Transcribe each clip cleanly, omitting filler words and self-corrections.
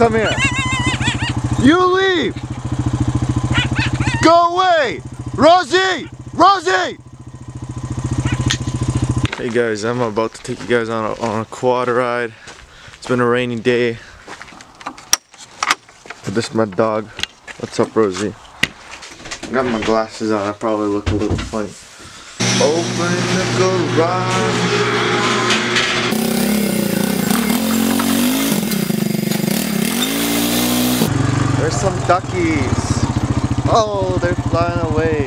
Come here. You leave. Go away. Rosie! Rosie! Hey guys, I'm about to take you guys on a quad ride. It's been a rainy day. But this is my dog. What's up, Rosie? I got my glasses on. I probably look a little funny. Open the garage. There's some duckies. Oh, they're flying away.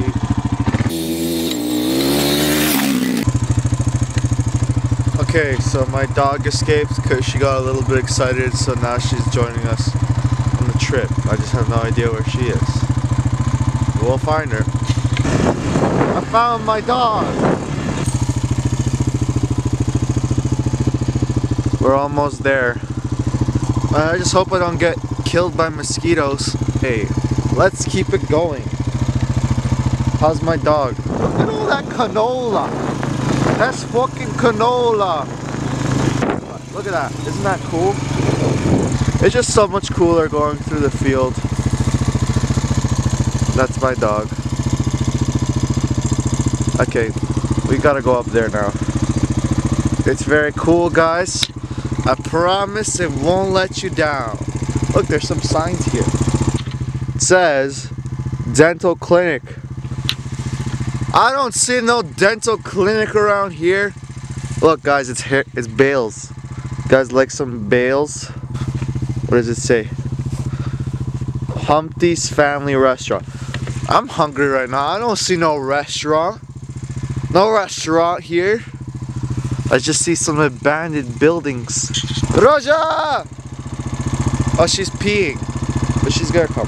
Okay, so my dog escaped because she got a little bit excited, so now she's joining us on the trip. I just have no idea where she is. We'll find her. I found my dog! We're almost there. I just hope I don't get killed by mosquitoes. Hey, let's keep it going. How's my dog? Look at all that canola! That's fucking canola! Look at that, isn't that cool? It's just so much cooler going through the field. That's my dog. Okay, we gotta go up there now. It's very cool, guys. I promise it won't let you down. Look, there's some signs here. It says, dental clinic. I don't see no dental clinic around here. Look guys, it's bales. You guys like some bales? What does it say? Humpty's Family Restaurant. I'm hungry right now. I don't see no restaurant. No restaurant here. I just see some abandoned buildings. Roja! Oh, she's peeing. But she's gonna come.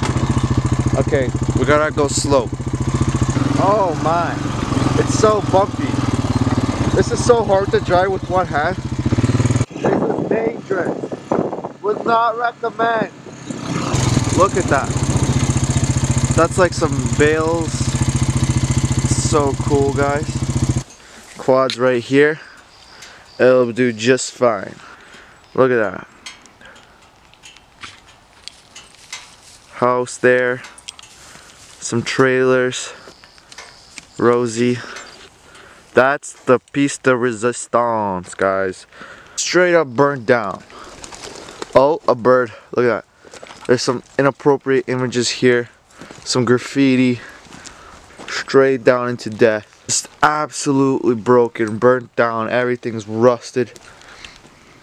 Okay, we gotta go slow. Oh my, it's so bumpy. This is so hard to drive with one hand. This is dangerous. Would not recommend. Look at that. That's like some bales. So cool, guys. Quad's right here. It'll do just fine. Look at that. House there. Some trailers. Rosie. That's the piece de resistance, guys. Straight up burnt down. Oh, a bird. Look at that. There's some inappropriate images here. Some graffiti. Straight down into death. Just absolutely broken, burnt down. Everything's rusted.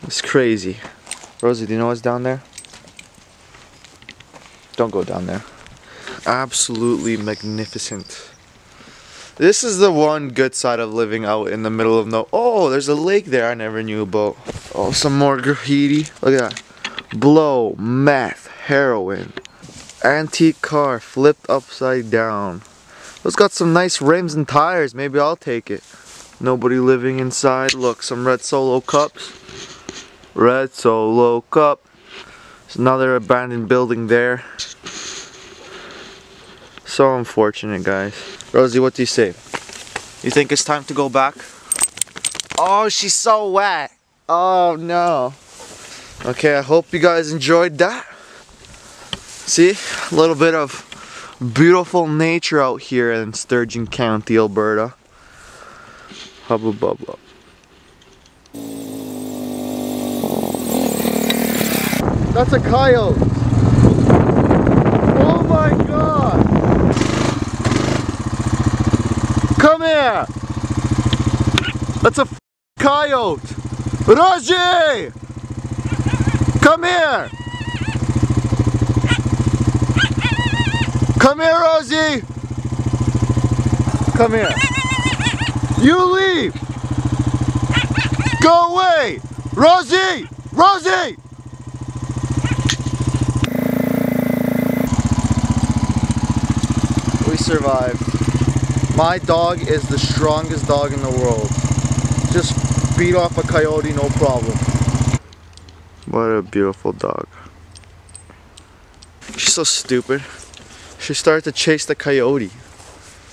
It's crazy. Rosie, do you know what's down there? Don't go down there. Absolutely magnificent. This is the one good side of living out in the middle of nowhere. Oh, there's a lake there I never knew about. Oh, some more graffiti. Look at that. Blow, meth, heroin. Antique car flipped upside down. It's got some nice rims and tires. Maybe I'll take it. Nobody living inside. Look, some red Solo cups. Red Solo cup. There's another abandoned building there. So unfortunate, guys. Rosie, what do you say? You think it's time to go back? Oh, she's so wet. Oh no. Okay, I hope you guys enjoyed that. See, a little bit of beautiful nature out here in Sturgeon County, Alberta. Hubba bubba. That's a coyote. Oh my god. Come here! That's a coyote! Rosie! Come here! Come here, Rosie! Come here. You leave! Go away! Rosie! Rosie! We survived. My dog is the strongest dog in the world. Just beat off a coyote, no problem. What a beautiful dog. She's so stupid. She started to chase the coyote.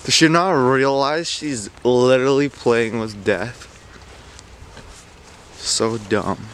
Does she not realize she's literally playing with death? So dumb.